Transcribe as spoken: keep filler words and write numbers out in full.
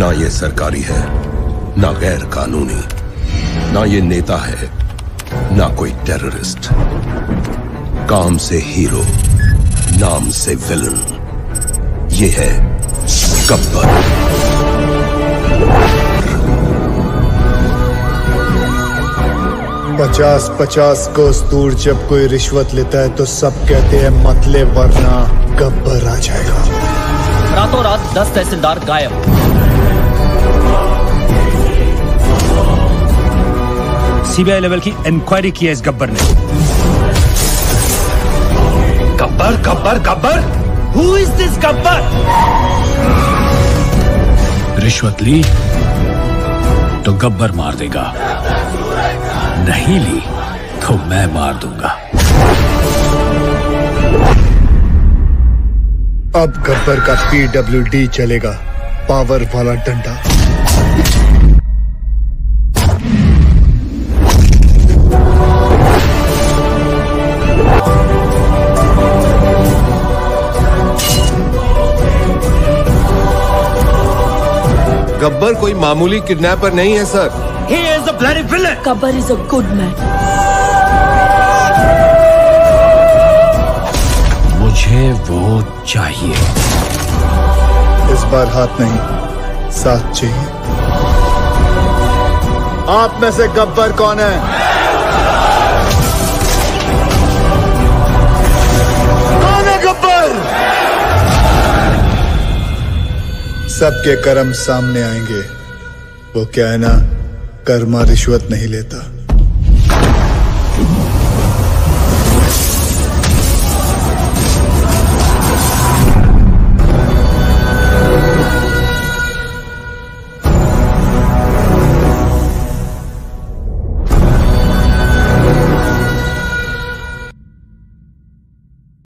ना ये सरकारी है, ना गैर कानूनी, ना ये नेता है, ना कोई टेररिस्ट। काम से हीरो, नाम से विलन। ये है गब्बर। पचास पचास कोस दूर जब कोई रिश्वत लेता है तो सब कहते हैं मत ले वरना गब्बर आ जाएगा। रातों रात दस तहसीलदार गायब। सीबीआई लेवल की इंक्वायरी की है इस गब्बर ने। Gabbar Gabbar Gabbar who is this Gabbar? रिश्वत ली तो गब्बर मार देगा, नहीं ली तो मैं मार दूंगा। अब गब्बर का पीडब्ल्यूडी चलेगा, पावर वाला डंडा। गब्बर कोई मामूली किडनैपर नहीं है sir. He is a bloody villain. Gabbar is a good man. मुझे वो चाहिए। इस बार हाथ नहीं, साथ चाहिए। आप में से गब्बर कौन है? सबके कर्म सामने आएंगे। वो क्या है ना, कर्मा रिश्वत नहीं लेता।